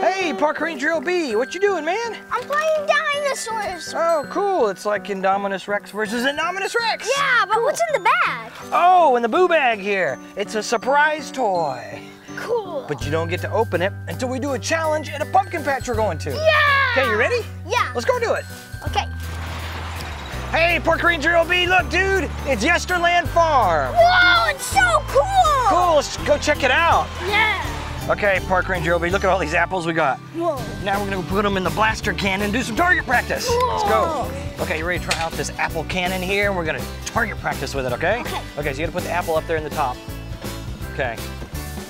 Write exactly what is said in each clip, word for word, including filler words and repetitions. Hey, Park Ranger L B, what you doing, man? I'm playing dinosaurs. Oh, cool. It's like Indominus Rex versus Indominus Rex. Yeah, but cool. What's in the bag? Oh, in the boo bag here. It's a surprise toy. Cool. But you don't get to open it until we do a challenge at a pumpkin patch we're going to. Yeah! Okay, you ready? Yeah. Let's go do it. Okay. Hey, Pork Ranger L B, look, dude, it's Yesterland Farm. Whoa, it's so cool. Cool, let's go check it out. Yeah. Okay, Park Ranger L B, look at all these apples we got. Whoa. Now we're gonna put them in the blaster cannon and do some target practice. Whoa. Let's go. Okay, you ready to try out this apple cannon here? And we're gonna target practice with it, okay? Okay. Okay, so you gotta put the apple up there in the top. Okay.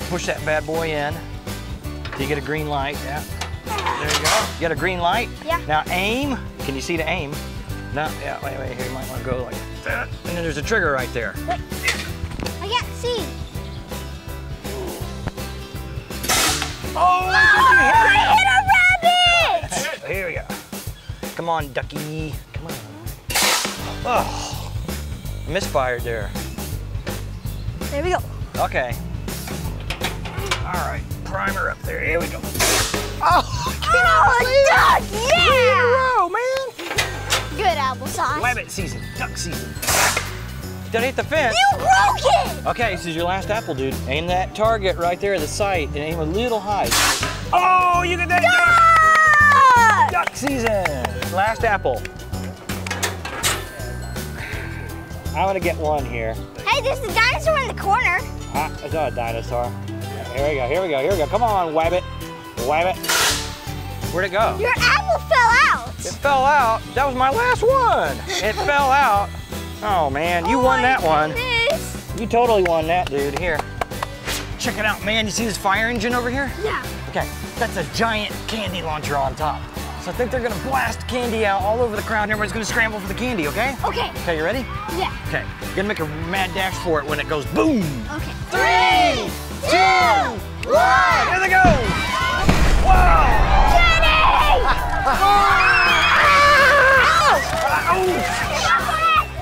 Push that bad boy in. Do you get a green light? Yeah. There you go. You got a green light? Yeah. Now aim. Can you see the aim? No, yeah, wait, wait, here, you might wanna go like that. And then there's a trigger right there. Wait, I can't see. Oh, oh I hit a rabbit! Here we go. Come on, ducky. Come on. Oh, misfired there. There we go. Okay. All right, primer up there. Here we go. Oh, get oh, duck! Yeah! Row, man. Good applesauce. Rabbit season. Duck season. Don't hit the fence. You broke it! Okay, this is your last apple, dude. Aim that target right there at the sight and aim a little high. Oh, you get that duck! Duck season. Last apple. I'm gonna get one here. Hey, there's a dinosaur in the corner. Ah, it's not a dinosaur. Here we go, here we go, here we go. Come on, wabbit, wabbit. Where'd it go? Your apple fell out. It fell out? That was my last one. It fell out. Oh man, you oh won that goodness. one. You totally won that, dude. Here, check it out, man. You see this fire engine over here? Yeah. Okay, that's a giant candy launcher on top. So I think they're gonna blast candy out all over the crowd. And everybody's gonna scramble for the candy, okay? Okay. Okay, you ready? Yeah. Okay, you're gonna make a mad dash for it when it goes boom. Okay. Three, two, one. Here they go. Whoa. Jenny! Oh.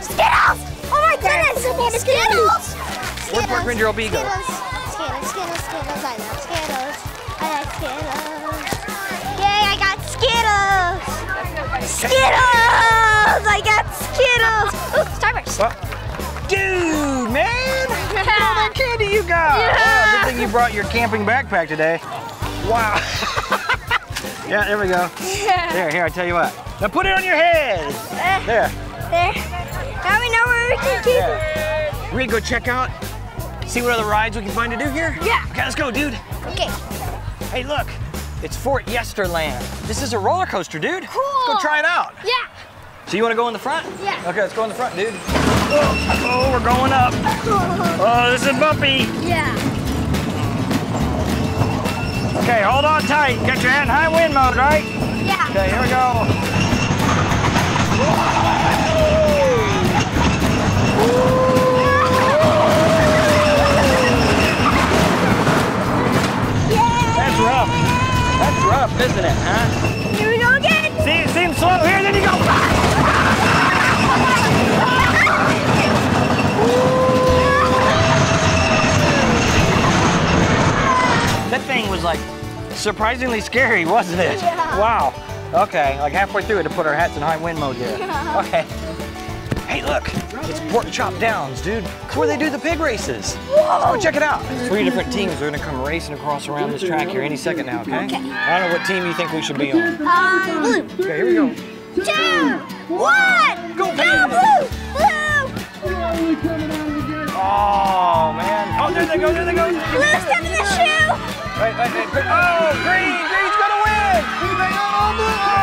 Skittles! Oh my goodness! Skittles! Skittles! Skittles. Where'd Park Ranger L B go? Skittles, Skittles, Skittles, I love Skittles. I like Skittles. Yay, I got Skittles! Skittles! I got Skittles! Ooh, Starburst. Well, dude, man! Look at all that candy you got! Yeah. Oh, good thing you brought your camping backpack today. Wow. Yeah, there we go. Yeah. There, here, I tell you what. Now put it on your head! Uh, there. There. Now we know where we can keep it. We're gonna go check out, see what other rides we can find to do here? Yeah. Okay, let's go, dude. Okay. Hey, look, it's Fort Yesterland. This is a roller coaster, dude. Cool. Let's go try it out. Yeah. So you wanna go in the front? Yeah. Okay, let's go in the front, dude. Oh, oh we're going up. Oh, this is bumpy. Yeah. Okay, hold on tight. You got your hand in high wind mode, right? Yeah. Okay, here we go. That's rough, isn't it, huh? Here we go again. See, it seems slow here, then you go. That thing was like surprisingly scary, wasn't it? Yeah. Wow. Okay, like halfway through it to put our hats in high wind mode there. Yeah. Okay. Hey, look, it's Pork Chop Downs, dude. It's where they do the pig races. Whoa! So check it out. Three different teams are gonna come racing across around this track here any second now, okay? Okay. I don't know what team you think we should be on. Um, blue. Okay, here we go. Two, one, go, go blue, blue. Oh, man. Oh, there they go, there they go. Blue's stuck in the shoe. Wait, wait, wait, wait. Oh, green, green's gonna win. Oh, blue. Oh, blue.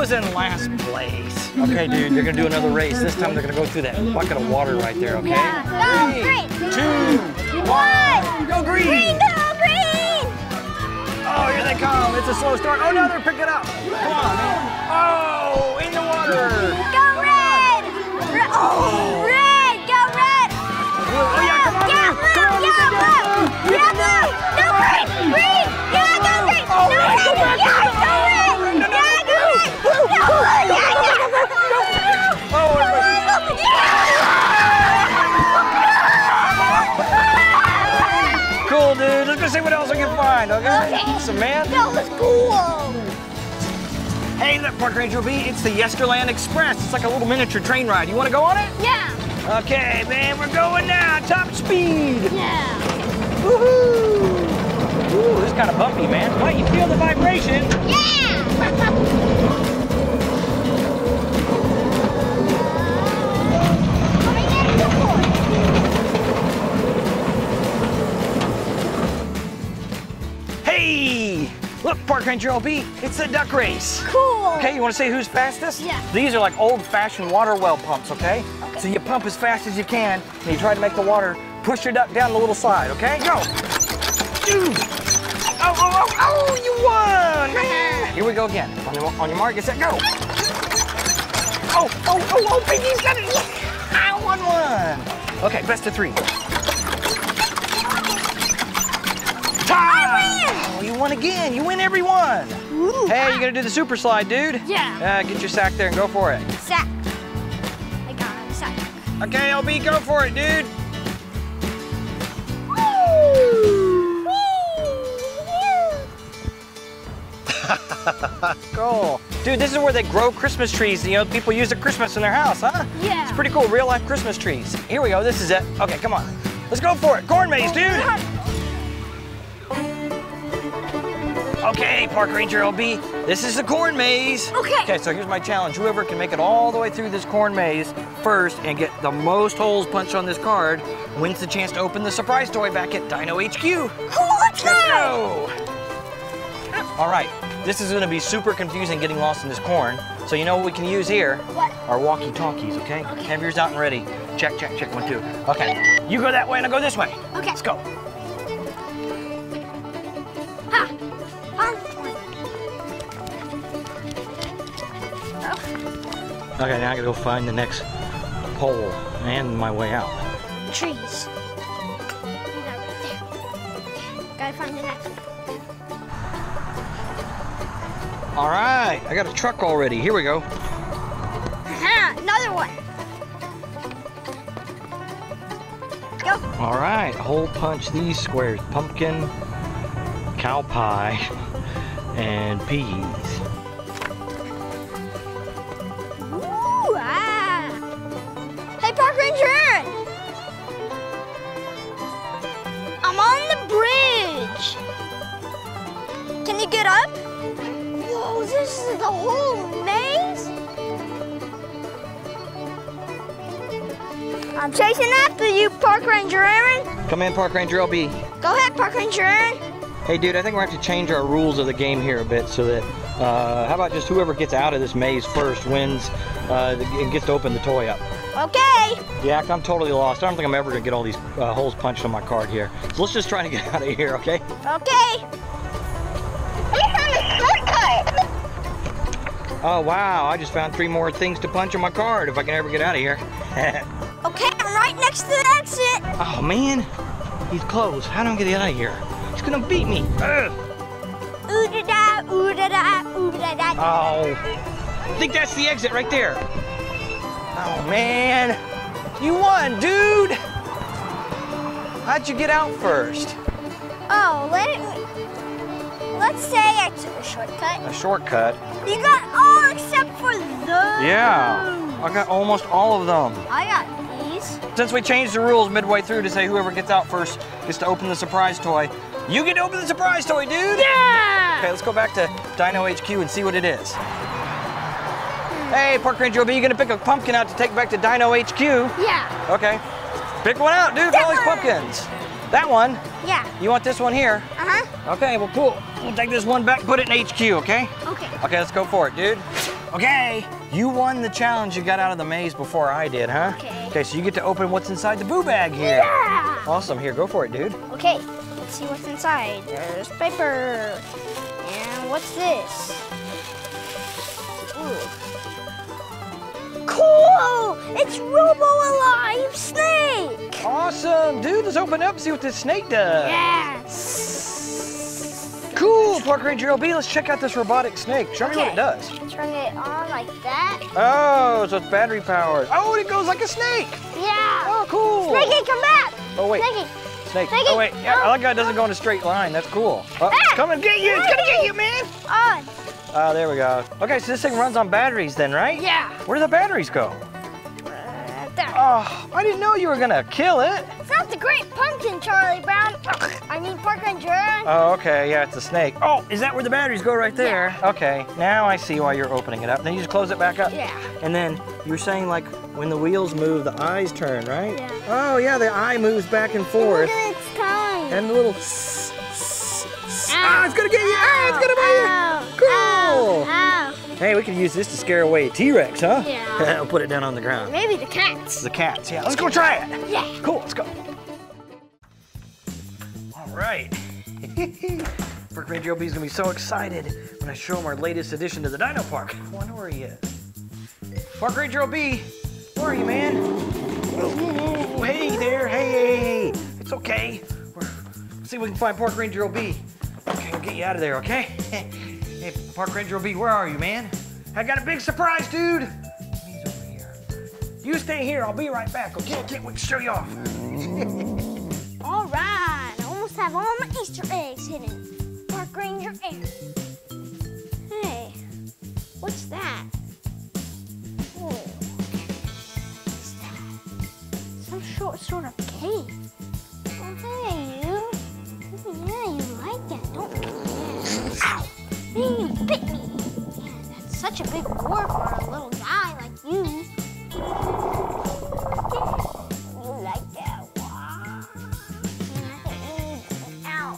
Was in last place. Okay, dude, they're gonna do another race. This time they're gonna go through that bucket of water right there, okay? Yeah. Go green! Two, one! Go green! Green, go green! Oh, here they come. It's a slow start. Oh, no, they're picking up. Come on, man. Oh, in the water! Go red! Re oh! Red! Go red! Oh, yeah, come on, yeah, blue! Blue. Come on, yeah, blue! Yeah, blue! No, green! Green! Yeah, go green! Oh, no, red! Go red! Yeah, go red! Oh, cool, dude. Let's go see what else we can find, okay? Okay. Samantha? That was cool. Hey, that Park Ranger B, it's the Yesterland Express. It's like a little miniature train ride. You want to go on it? Yeah. Okay, man, we're going now. Top speed. Yeah. Woohoo. Ooh, this is kind of bumpy, man. Why don't you feel the vibration? Yeah. Look, Park Ranger L B, it's the duck race. Cool. Okay, you want to say who's fastest? Yeah. These are like old-fashioned water well pumps, okay? okay? So you pump as fast as you can, and you try to make the water push your duck down the little slide, okay? Go. Ooh. Oh, oh, oh, oh, you won. Here we go again. On your, on your mark, get set, go. Oh, oh, oh, oh, Piggy's got it. I won one. Okay, best of three. One again, you win every one. Ooh, hey, wow. You gonna do the super slide, dude? Yeah. Uh, get your sack there and go for it. Sack. I got a sack. Okay, L B, go for it, dude. Woo! Woo! Woo! Cool. Dude, this is where they grow Christmas trees. You know, people use at Christmas in their house, huh? Yeah. It's pretty cool, real life Christmas trees. Here we go, this is it. Okay, come on. Let's go for it. Corn maze, dude. Oh, okay, Park Ranger L B, this is the corn maze. Okay. Okay, so here's my challenge. Whoever can make it all the way through this corn maze first and get the most holes punched on this card wins the chance to open the surprise toy back at Dino H Q. Cool, let's, let's go. go. All right, this is gonna be super confusing getting lost in this corn. So you know what we can use here? What? Our walkie-talkies, okay? okay? Have yours out and ready. Check, check, check, one, two. Okay, you go that way and I'll go this way. Okay. Let's go. Okay, now I gotta go find the next hole and my way out. Trees. Gotta find the next one. All right, I got a truck already. Here we go. Aha, another one. Go. All right, hole punch these squares. Pumpkin, cow pie, and peas. Up? Whoa, this is the whole maze? I'm chasing after you, Park Ranger Aaron. Come in, Park Ranger L B. Go ahead, Park Ranger Aaron. Hey, dude, I think we're going to have to change our rules of the game here a bit so that, uh, how about just whoever gets out of this maze first wins uh, and gets to open the toy up. Okay. Yeah, I'm totally lost. I don't think I'm ever going to get all these uh, holes punched on my card here. So let's just try to get out of here, okay? Okay. Oh, wow, I just found three more things to punch on my card if I can ever get out of here. Okay, I'm right next to the exit. Oh, man, he's close. How do I get out of here? He's gonna beat me. Ugh. Ooh da da, ooh da da, ooh da da. Oh, I think that's the exit right there. Oh, man, you won, dude. How'd you get out first? Oh, let it, let's say I took a shortcut. A shortcut? You got all except for those. Yeah, I got almost all of them. I got these. Since we changed the rules midway through to say whoever gets out first gets to open the surprise toy, you get to open the surprise toy, dude. Yeah! Okay, let's go back to Dino H Q and see what it is. Hey, Park Ranger L B, you gonna pick a pumpkin out to take back to Dino H Q? Yeah. Okay, pick one out, dude, for all these pumpkins. That one? Yeah. You want this one here? Uh-huh. Okay, well, cool. We'll take this one back, put it in H Q, okay? Okay. Okay, let's go for it, dude. Okay, you won the challenge. You got out of the maze before I did, huh? Okay. Okay, so you get to open what's inside the boo bag here. Yeah! Awesome, here, go for it, dude. Okay, let's see what's inside. There's paper. And what's this? Ooh. Cool! It's Robo Alive Snake! Awesome, dude, let's open up and see what this snake does. Yes! Cool, Park Ranger L B, let's check out this robotic snake. Show okay. me what it does. Turn it on like that. Oh, so it's battery powered. Oh, and it goes like a snake. Yeah. Oh, cool. Snakey, come back. Oh, wait. Snakey, snake. Take oh, wait. Yeah, oh. I like how it doesn't go in a straight line. That's cool. Oh, ah! It's coming to get you. It's going to get you, man. On. Oh, there we go. Okay, so this thing runs on batteries then, right? Yeah. Where do the batteries go? Uh, there. Oh, I didn't know you were going to kill it. It's not the great pumpkin, Charlie Brown. I mean, Park Ranger. Oh, okay. Yeah, it's a snake. Oh, is that where the batteries go right there? Yeah. Okay, now I see why you're opening it up. Then you just close it back up? Yeah. And then you were saying, like, when the wheels move, the eyes turn, right? Yeah. Oh, yeah, the eye moves back and forth. And look at its tongue. And the little s, s, s. Ah, it's gonna get you. Ah, it's gonna be you. Cool. Ow, ow. Hey, we could use this to scare away a T-Rex, huh? Yeah. We'll put it down on the ground. Maybe the cats. The cats, yeah. Let's go try it. Yeah. Cool, let's go. All right. Pork Ranger L B's gonna be so excited when I show him our latest addition to the Dino Park. I wonder where he is. Pork Ranger L B. Where are you, man? Whoa. Hey there, hey! It's okay. We're, let's see if we can find Pork Ranger L B. Okay, we'll get you out of there, okay? Hey, Pork Ranger L B, where are you, man? I got a big surprise, dude! He's over here. You stay here, I'll be right back, okay? I can't wait to show you off. All right, I almost have all my Easter eggs hidden. Pork Ranger Air. Hey, what's that? Whoa. Short sort of cake. Oh, hey, you. Yeah, you like that, don't you? Yeah. Ow! Then you bit me. Yeah, that's such a big war for a little guy like you. You like that one. Ow.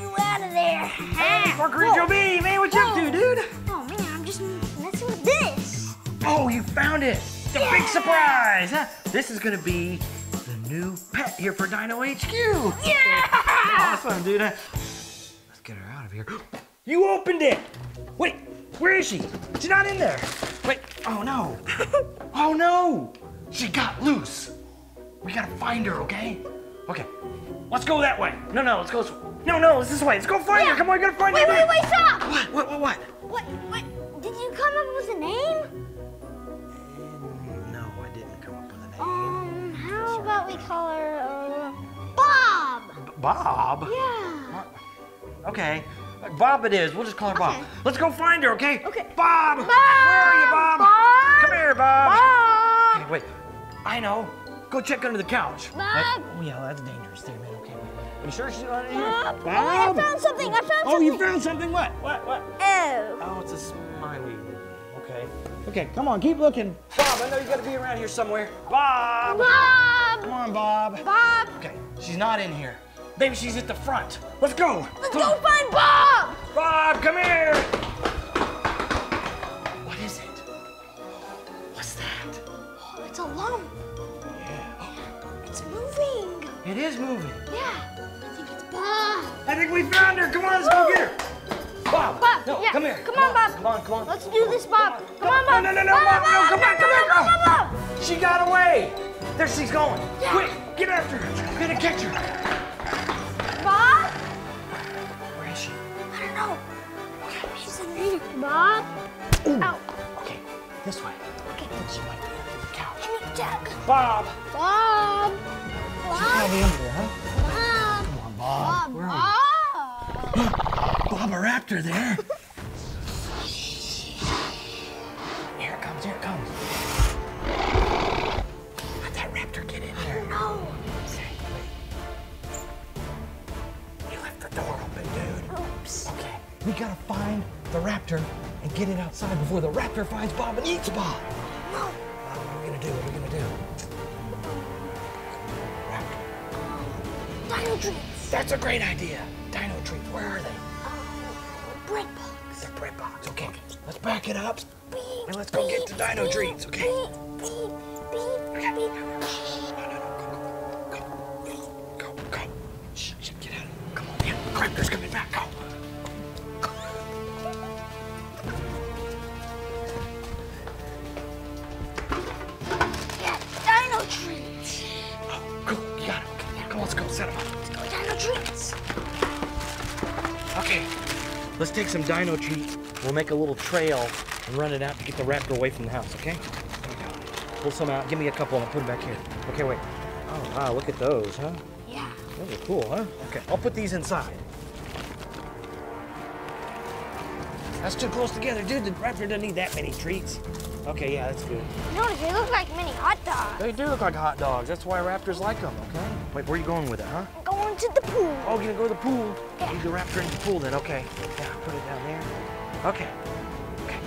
You out of there. Hey, Pork Ranger L B, man, what you up to, dude? Oh, man, I'm just messing with this. Oh, you found it. It's a yeah. big surprise, huh? This is gonna be the new pet here for Dino H Q. Yeah! Awesome, dude. Let's get her out of here. You opened it. Wait, where is she? She's not in there. Wait, oh no. Oh no, she got loose. We gotta find her, okay? Okay, let's go that way. No, no, let's go this way. No, no, it's this way. Let's go find yeah. her. Come on, we gotta find wait, her. Wait, wait, wait, stop. What, what, what, what? What, what, did you come up with a name? Um, how about we call her uh, Bob? B Bob? Yeah. What? Okay, Bob it is. We'll just call her Bob. Okay. Let's go find her, okay? Okay. Bob! Bob! Where are you, Bob? Bob! Come here, Bob! Bob! Okay, wait. I know. Go check under the couch. Bob! That, oh, yeah, that's dangerous there, man. Okay, wait. Are you sure she's not in here? Bob! Bob! Oh, I found something! I found something! Oh, you found something? What? What? What? Oh. Oh, it's a smiley. Okay. Okay, come on, keep looking. Bob, I know you gotta be around here somewhere. Bob! Bob! Come on, Bob. Bob! Okay, she's not in here. Maybe she's at the front. Let's go! Let's come go on. Find Bob! Bob, come here! What is it? What's that? Oh, it's a lump. Yeah. Oh. It's moving. It is moving. Yeah, I think it's Bob. I think we found her. Come on, let's Woo. go get her. Bob, Bob, no, yeah. come here. Come, come on, Bob. Come on, come on. Let's do this, Bob. Come on, Bob. No, no, no, Bob, no, come back, come back. She got away. There she's going. Yeah. Quick, get after her. Get a catcher. Bob? Where is she? I don't know. Okay. She's in here. Bob? Ooh. Ow. Okay, this way. Okay. She might be under the couch. Can you check? Bob. Bob. Bob. She's probably under there, huh? Bob. Come on, Bob. Bob. Where are you? Bob, a raptor there. Here it comes, here it comes. How'd that raptor get in there? No. Okay, wait. You left the door open, dude. Oops. Okay, we gotta find the raptor and get it outside before the raptor finds Bob and eats Bob. No. Bob, what are we gonna do? What are we gonna do? Raptor. Dino treats. That's a great idea. Dino treats, where are they? Bread box. The bread box, okay. okay. Let's back it up beep, and let's go beep, get the Dino beep, treats, okay? Beep, beep, beep, okay. Beep. Oh, no, no, go, go, go, go, go, go. Shh, shh, get out of here. Come on, man. The raptor's coming back, go. Go. Yeah, Dino treats. Oh, cool, you got it. Okay, yeah, come on, let's go, set them up. Let's go, Dino treats. Okay. Let's take some Dino treats. We'll make a little trail and run it out to get the raptor away from the house, okay? Here we go. Pull some out. Give me a couple and I'll put them back here. Okay, wait. Oh, Oh, wow, look at those, huh? Yeah. Those are cool, huh? Okay, I'll put these inside. That's too close together, dude. The raptor doesn't need that many treats. Okay, yeah, that's good. No, they look like mini hot dogs. They do look like hot dogs. That's why raptors like them, okay? Wait, where are you going with it, huh? I'm going to the pool. Oh, you're gonna go to the pool? Yeah. Leave the raptor in the pool then, okay. Yeah, put it down there. Okay. Okay.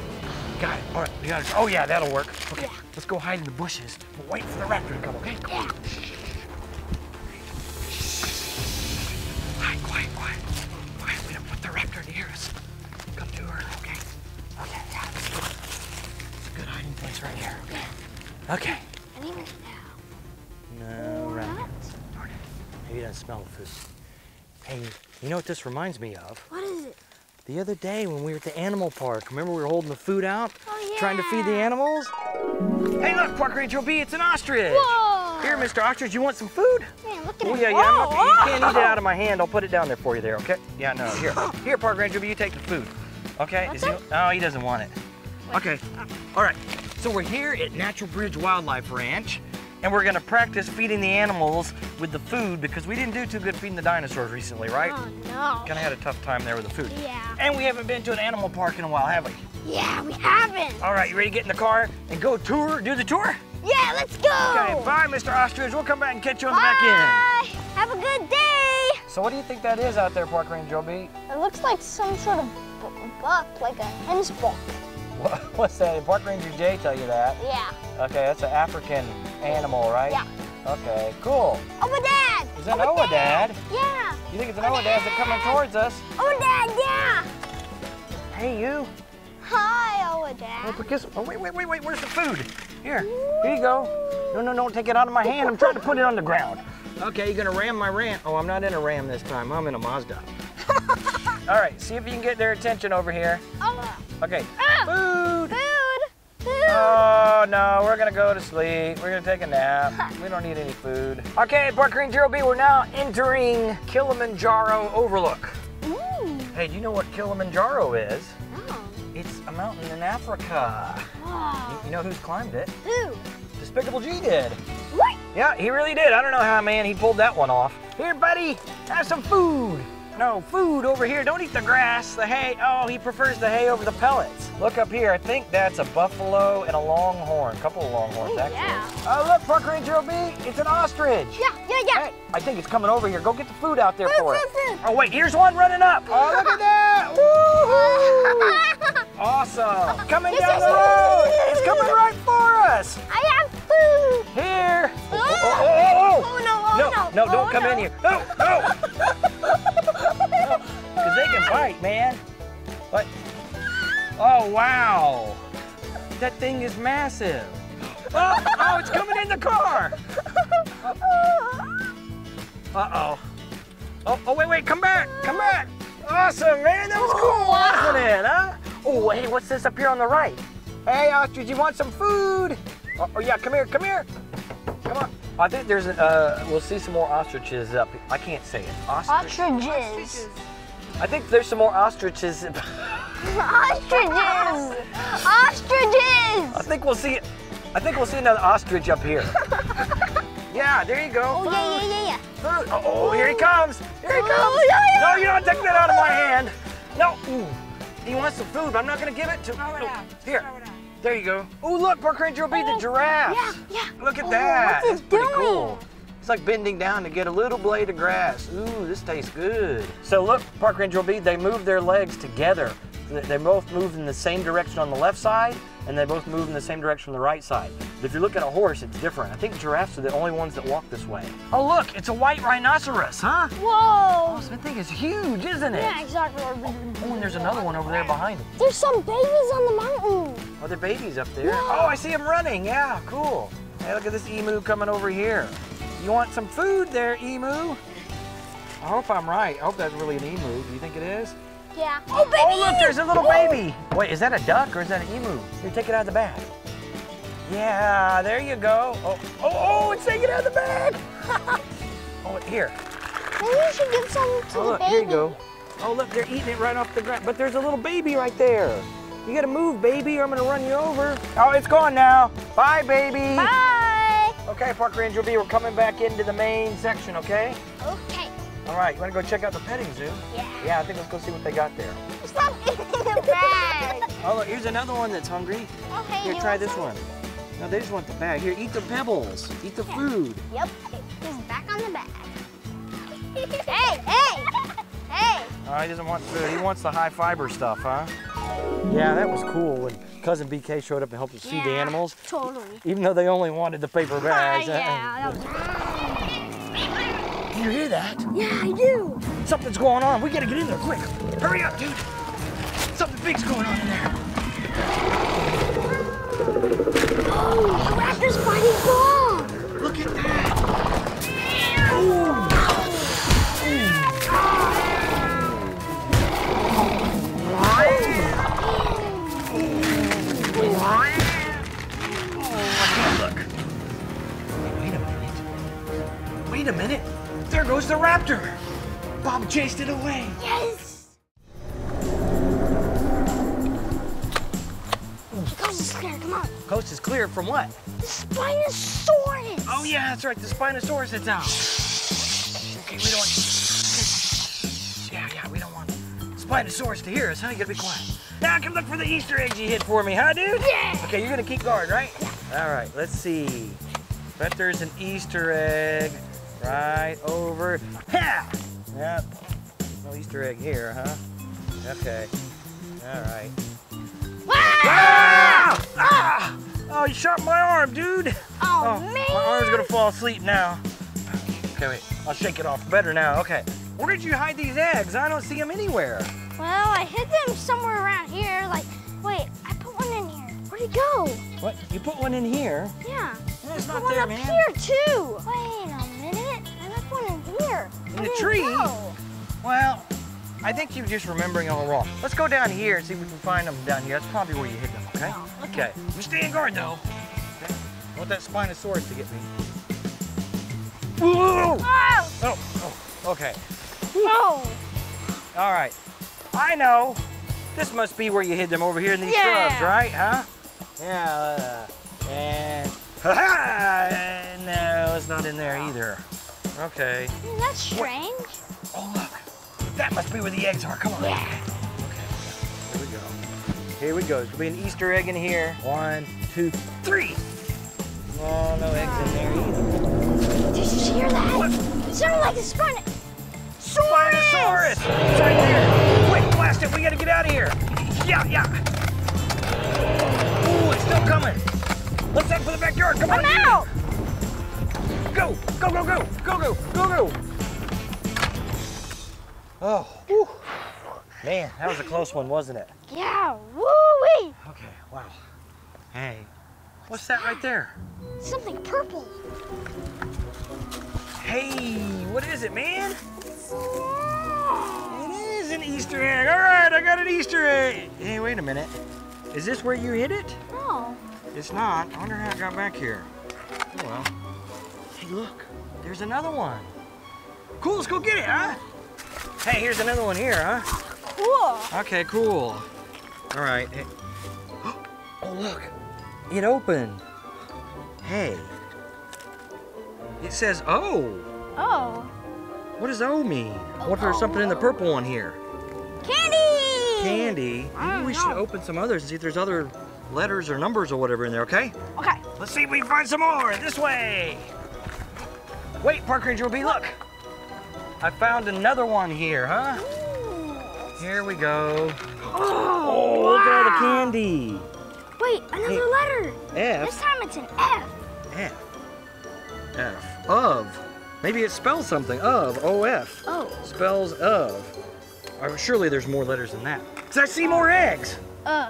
Got it. All right, we got it. Oh, yeah, that'll work. Okay, yeah. Let's go hide in the bushes. We'll wait for the raptor to come, okay? Come yeah. on. Quiet, quiet, quiet. Quiet, we don't want the raptor to hear us. Come to her, okay? Okay, yeah. It's a good hiding place right here, okay? Yeah. Okay. I need it now. No, what? Raptor. Darn it. Maybe it doesn't smell the food. Hey, you know what this reminds me of? What is it? The other day when we were at the animal park, remember we were holding the food out? Oh, yeah. Trying to feed the animals? Hey, look, Park Ranger B, it's an ostrich. Whoa. Here, Mister Ostrich, you want some food? Man, look at oh, it. Yeah, yeah, I'm not, you can't eat it out of my hand. I'll put it down there for you there, okay? Yeah, no, here. Here, Park Ranger B, you take the food. Okay? Is he, oh, he doesn't want it. Wait. Okay. All right. So we're here at Natural Bridge Wildlife Ranch, and we're going to practice feeding the animals with the food because we didn't do too good feeding the dinosaurs recently, right? Oh, no. Kind of had a tough time there with the food. Yeah. And we haven't been to an animal park in a while, have we? Yeah, we haven't. All right, you ready to get in the car and go tour, do the tour? Yeah, let's go. Okay, bye, Mister Ostrich. We'll come back and catch you on bye. The back end. Have a good day. So what do you think that is out there, Park Ranger B? It looks like some sort of buck, like a hen's buck. What's that? Did Park Ranger Jay tell you that? Yeah. Okay, that's an African animal, right? Yeah. Okay, cool. Owadad! Is that Owadad? Yeah. You think it's an Owadad that's coming towards us? Owadad, yeah. Hey, you. Hi, Owadad. Oh, guess, oh, wait, wait, wait, wait, where's the food? Here, here you go. No, no, no, take it out of my hand. I'm trying to put it on the ground. Okay, you're gonna ram my ram. Oh, I'm not in a ram this time. I'm in a Mazda. All right, see if you can get their attention over here. Oh. Okay, ah. food. Food, food. Oh no, we're gonna go to sleep. We're gonna take a nap. We don't need any food. Okay, Park Ranger B, we're now entering Kilimanjaro Overlook. Ooh. Hey, do you know what Kilimanjaro is? No. It's a mountain in Africa. Wow. You, you know who's climbed it? Who? Despicable G did. What? Yeah, he really did. I don't know how, man, he pulled that one off. Here, buddy, have some food. No, food over here. Don't eat the grass, the hay. Oh, he prefers the hay over the pellets. Look up here. I think that's a buffalo and a longhorn. A couple of longhorns, actually. Yeah. Oh, look, Park Ranger B. It's an ostrich. Yeah, yeah, yeah. Hey, I think it's coming over here. Go get the food out there food, for food, it. Food. Oh, wait, here's one running up. Oh, look at that. Woohoo! Awesome. Coming down the road. It's coming right for us. I have food. Here. Oh, oh, oh, oh. oh no, oh, no. No, no, don't oh, come no. in here. No, no. Because they can bite, man. What? Oh, wow. That thing is massive. Oh, oh, it's coming in the car. Uh-oh. Oh, oh, wait, wait, come back, come back. Awesome, man, that was cool, wasn't it, huh? Oh, hey, what's this up here on the right? Hey, Ostrich, you want some food? Oh, oh yeah, come here, come here. Come on. I think there's, uh, we'll see some more ostriches up here. I can't say it. Ostrich. Ostriches. Ostriches. I think there's some more ostriches. Ostriches. Ostriches. I think we'll see, I think we'll see another ostrich up here. Yeah, there you go. Oh, food. Yeah, yeah, yeah, yeah. Food. Oh, oh, here he comes. Here he comes. Oh, yeah, yeah. No, you don't take that out of my hand. No. Ooh. He wants some food, but I'm not going to give it to him. Oh, here. There you go. Oh, look, Park Ranger will be oh, the giraffe. Yeah, yeah. Look at oh, that. What's it doing? Pretty cool. It's like bending down to get a little blade of grass. Ooh, this tastes good. So look, Park Ranger will be, they move their legs together. They both move in the same direction on the left side, and they both move in the same direction on the right side. But if you look at a horse, it's different. I think giraffes are the only ones that walk this way. Oh, look, it's a white rhinoceros, huh? Whoa! Oh, that thing is huge, isn't it? Yeah, exactly. Oh, and there's another one over there behind it. There's some babies on the mountain. Oh, there are babies up there. Whoa. Oh, I see them running. Yeah, cool. Hey, look at this emu coming over here. You want some food there, emu? I hope I'm right. I hope that's really an emu. Do you think it is? Yeah. Oh, baby! Oh, look, there's a little baby. Wait, is that a duck or is that an emu? Here, take it out of the bag. Yeah, there you go. Oh, oh, oh, it's taking it out of the bag. Oh, here. Maybe you should give some to oh, the look, baby. Here you go. Oh, look, they're eating it right off the ground. But there's a little baby right there. You gotta move, baby, or I'm gonna run you over. Oh, it's gone now. Bye, baby. Bye. Okay. Okay, Park Ranger B, we're coming back into the main section, okay? Okay. All right, you want to go check out the petting zoo? Yeah. Yeah, I think let's go see what they got there. Stop eating the bag. Oh, look, here's another one that's hungry. Okay. Here, try this one. No, they just want the bag. Here, eat the pebbles. Eat the food. Yep. He's back on the bag. Hey, hey, hey. All right, he doesn't want food. He wants the high fiber stuff, huh? Yeah, that was cool when Cousin B K showed up and helped us feed yeah, the animals. Totally. Even though they only wanted the paper bags. Uh, yeah, that was... Do you hear that? Yeah, I do. Something's going on. We gotta get in there quick. Hurry up, dude. Something big's going on in there. Oh, the raptor's fighting Paul. Look at that. Oh. Wait a minute, there goes the raptor. Bob chased it away. Yes! The coast is clear, come on. Coast is clear from what? The Spinosaurus. Oh yeah, that's right, the Spinosaurus is out. Okay, we don't want, yeah, yeah, we don't want Spinosaurus to hear us, huh? You gotta be quiet. Now come look for the Easter eggs you hid for me, huh, dude? Yeah! Okay, you're gonna keep guard, right? Yeah. All right, let's see. Bet there's an Easter egg. Right over. Ha! Yep. No Easter egg here, huh? Okay. All right. Ah! Ah! Oh, you shot my arm, dude. Oh, oh man. My arm's gonna fall asleep now. Okay, wait. I'll shake it off better now. Okay. Where did you hide these eggs? I don't see them anywhere. Well, I hid them somewhere around here. Like, wait, I put one in here. Where'd it go? What? You put one in here? Yeah. No, it's not there, man. I put one up here, too. Wait a minute. In the tree? Go? Well, I think you're just remembering all wrong. Let's go down here and see if we can find them down here. That's probably where you hid them, okay? Oh, okay. Okay. You stay in guard, though. Okay. I want that Spinosaurus to get me. Whoa! Oh! Oh, oh. Okay. Whoa! All right. I know. This must be where you hid them over here in these yeah. shrubs, right? Huh? Yeah. Uh, and... Ha-ha! And, no, it's not in there either. Okay. That's strange. What? Oh, look. That must be where the eggs are. Come on. Yeah. Okay. Here we go. Here we go. There's going to be an Easter egg in here. One, two, three. Oh, no eggs in there either. Did you hear that? What? It sounded like a Spinosaurus. Spinosaurus. It's right there. Quick, blast it. We got to get out of here. Yeah, yeah. Ooh, it's still coming. Let's head for the backyard. Come on. I'm out. Go, go, go, go, go, go, go, go. Oh, whew. Man, that was a close one, wasn't it? Yeah, woo-wee. Okay, wow. Hey, what's, what's that, that right there? Something purple. Hey, what is it, man? It is an Easter egg. All right, I got an Easter egg. Hey, wait a minute. Is this where you hid it? No. It's not. I wonder how it got back here. Oh, well. Look, there's another one. Cool, let's go get it, huh? Hey, here's another one here, huh? Cool. Okay, cool. All right. Hey. Oh, look, it opened. Hey, it says O. Oh. What does O mean? Oh, what if there's something oh, in the purple one here? Candy! Candy? Maybe we know. should open some others and see if there's other letters or numbers or whatever in there, okay? Okay. Let's see if we can find some more this way. Wait, Park Ranger B, look! I found another one here, huh? Ooh. Here we go. Oh, look at all the candy! Wait, another hey, letter! F. This time it's an F. F. F. Of. Maybe it spells something. Of. O F. Oh. Spells of. Surely there's more letters than that. Because I see more eggs! Of.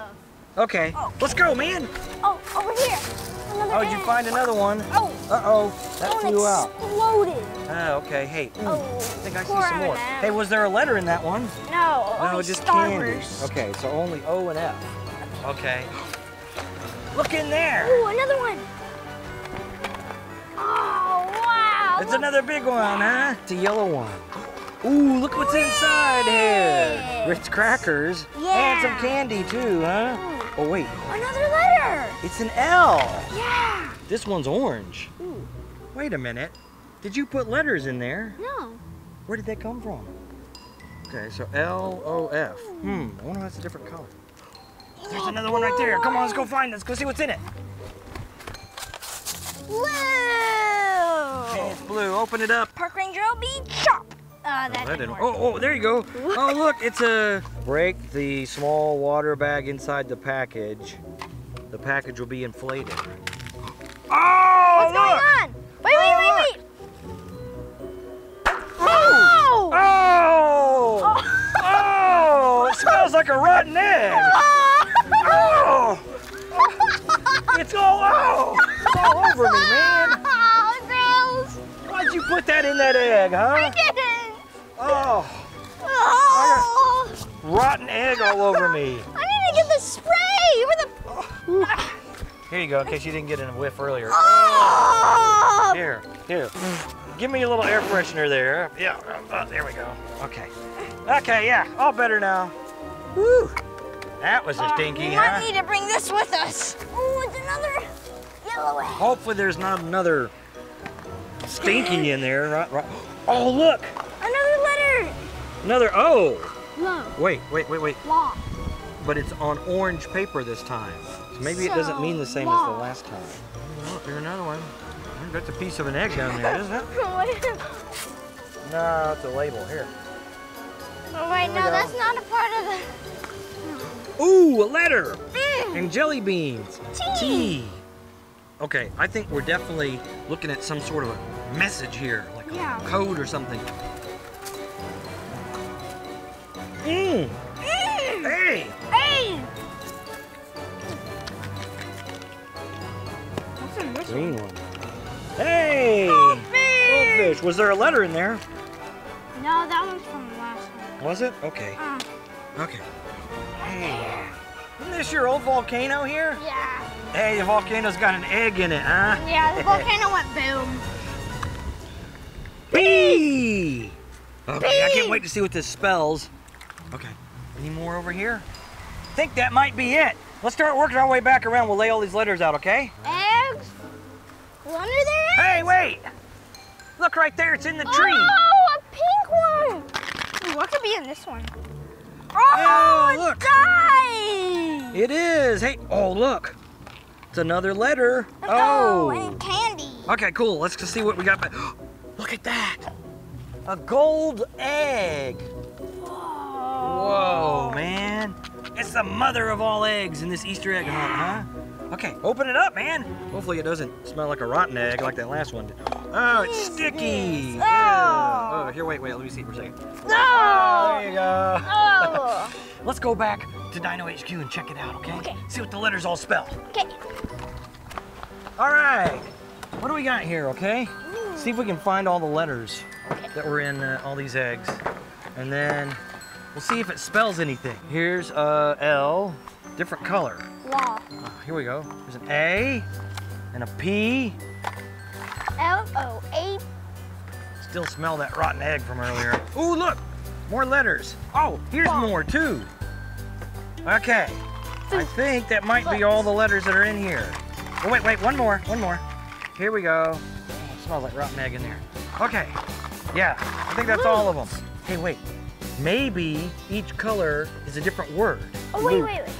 Okay, oh. Let's go, man! Oh, over here! Another oh, egg. You find another one? Oh. Uh-oh, that flew out. Exploded. Oh, okay. Hey, ooh, oh, I think I see some more. Hey, was there a letter in that one? No, no, only just candy. Okay, so only O and F. Okay. Look in there. Ooh, another one. Oh, wow. It's look. Another big one, huh? It's a yellow one. Ooh, look what's yes. inside here. Ritz crackers yeah. and some candy too, huh? Ooh. Oh, wait. Another letter. It's an L. Yeah. This one's orange. Ooh. Wait a minute. Did you put letters in there? No. Where did that come from? Okay, so L O F. Hmm, I wonder if that's a different color. Oh, there's another boy. one right there. Come on, let's go find this. Go see what's in it. Blue! Okay, it's blue. Open it up. Park Ranger L B, chop! Uh, that oh, that didn't oh, oh, there you go. Oh, look, it's a... Break the small water bag inside the package. The package will be inflated. Oh, What's look! going on? Wait, oh, wait, wait, wait! Oh! Oh! Oh! Oh! It smells like a rotten egg! Oh! It's all, oh! It's all over me, man! Oh, gross! Why'd you put that in that egg, huh? I didn't! Oh! Oh! I got rotten egg all over me! I need to get the spray! Where the... Here you go, in case you didn't get in a whiff earlier. Oh! Here, here. Give me a little air freshener there. Yeah, oh, there we go. Okay. Okay, yeah, all better now. Woo! That was a uh, stinky, we huh? We need to bring this with us. Oh, it's another yellow egg. Hopefully there's not another stinky in there. Right, right. Oh, look! Another letter! Another O! No. Wait, wait, wait, wait. Law. But it's on orange paper this time. So maybe so, it doesn't mean the same law. as the last time. Oh, look, there's another one. That's a piece of an egg down there, isn't it? No, it's a label. Here. Oh, wait, no, that's not a part of the... Ooh, a letter! Mm. And jelly beans. Tea. Tea. Okay, I think we're definitely looking at some sort of a message here, like yeah. a code or something. Mmm! Mm. Hey! Hey! That's a nice green one. Hey! Goldfish! Goldfish! Was there a letter in there? No, that one's from the last one. Was it? Okay. Uh, okay. Hey. Isn't this your old volcano here? Yeah. Hey, the volcano's got an egg in it, huh? Yeah, the volcano went boom. Bee! Okay, Bee! I can't wait to see what this spells. Okay. Any more over here? I think that might be it. Let's start working our way back around. We'll lay all these letters out, okay? Eggs? What are there? Hey, wait! Look right there, it's in the tree. Oh, a pink one! Ooh, what could be in this one? Oh, oh look! Died. It is! Hey, oh, look! It's another letter. Oh, oh! And candy. Okay, cool. Let's just see what we got back. Look at that! A gold egg! Whoa, Whoa, man! It's the mother of all eggs in this Easter egg hunt, yeah. huh? Okay, open it up, man. Hopefully it doesn't smell like a rotten egg like that last one did. Oh, it's Jesus. sticky. Oh. Yeah. oh, here, wait, wait, let me see it for a second. No! Oh, there you go. Oh. Let's go back to Dino H Q and check it out, okay? Okay. See what the letters all spell. Okay. All right. What do we got here, okay? Mm. See if we can find all the letters okay. that were in uh, all these eggs. And then we'll see if it spells anything. Here's uh, L, different color. Law. Oh, here we go. There's an A and a P. L O A. Still smell that rotten egg from earlier. Ooh, look! More letters. Oh, here's Law. more, too. Okay. I think that might be all the letters that are in here. Oh, wait, wait, one more, one more. Here we go. Oh, it smells like rotten egg in there. Okay. Yeah, I think that's Loot. all of them. Hey, wait. Maybe each color is a different word. Oh, wait, Loot. wait, wait.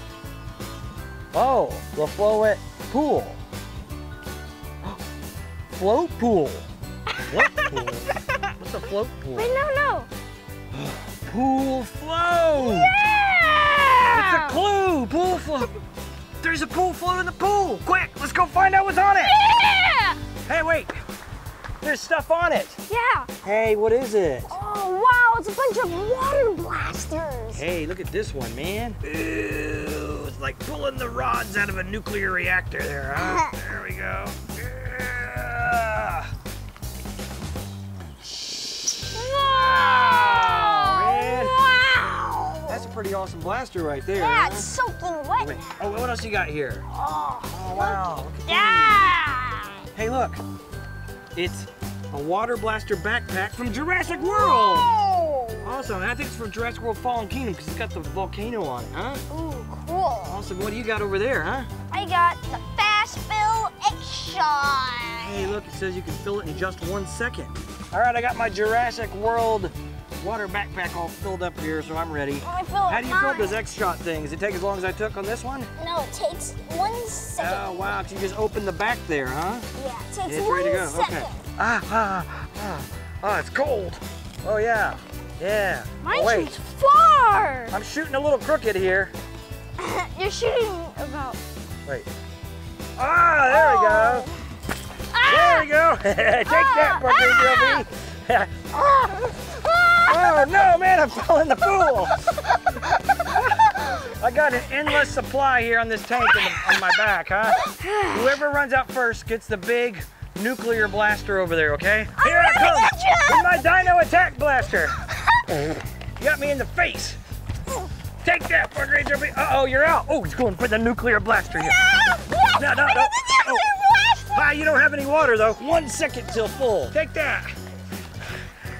Oh, the Float Pool. Float Pool. Float Pool? What's a float pool? Wait, no, no. Pool float. Yeah! It's a clue. Pool float. There's a pool float in the pool. Quick, let's go find out what's on it. Yeah! Hey, wait. There's stuff on it. Yeah. Hey, what is it? Oh, wow, it's a bunch of water blasters. Hey, look at this one, man. Ew. Like pulling the rods out of a nuclear reactor there, huh? There we go. Yeah. Whoa! Oh, wow! That's a pretty awesome blaster right there. Yeah, huh? It's soaking wet. Wait. Oh, what else you got here? Oh, oh wow. Look. Yeah! Hey, look. It's a water blaster backpack from Jurassic World. Whoa. Awesome, and I think it's from Jurassic World Fallen Kingdom because it's got the volcano on it, huh? Ooh, cool. Awesome, what do you got over there, huh? I got the Fast Fill X-Shot. Hey, look, it says you can fill it in just one second. All right, I got my Jurassic World water backpack all filled up here, so I'm ready. I fill How do you mine. fill up those X-Shot things? Does it take as long as I took on this one? No, it takes one second. Oh, wow, so you just opened the back there, huh? Yeah, it takes it's one ready to go. second. Okay. Ah, ah, ah, ah, it's cold. Oh, yeah, yeah. Mine Wait. shoots far. I'm shooting a little crooked here. You're shooting about... Wait. Ah, there oh. we go. Ah. There we go. Take ah. that, puppy, ah. Oh no, man, I fell in the pool. I got an endless supply here on this tank in the, on my back, huh? Whoever runs out first gets the big nuclear blaster over there, okay? I'm here I come with my Dino Attack Blaster. You got me in the face. Take that, Pork Ranger. Uh-oh, you're out. Oh, he's going for the nuclear blaster here. No, no, no. no. no. Oh. Hi, you don't have any water, though. One second till full. Take that.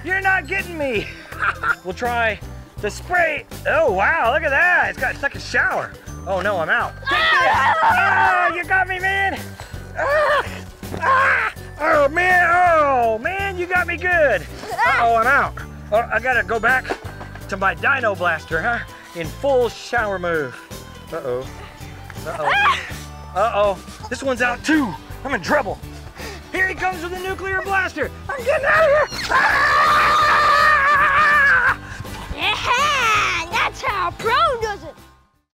You're not getting me. We'll try the spray. Oh, wow, look at that. It's got stuck in a shower. Oh, no, I'm out. Take that. Oh, you got me, man. Ah. Ah. Oh, man. Oh, man, you got me good. Uh-oh, I'm out. Oh, I got to go back to my Dino Blaster, huh? In full shower move. Uh-oh. Uh-oh. Uh-oh. This one's out, too. I'm in trouble. Here he comes with a nuclear blaster. I'm getting out of here. Ah! Yeah, that's how a pro does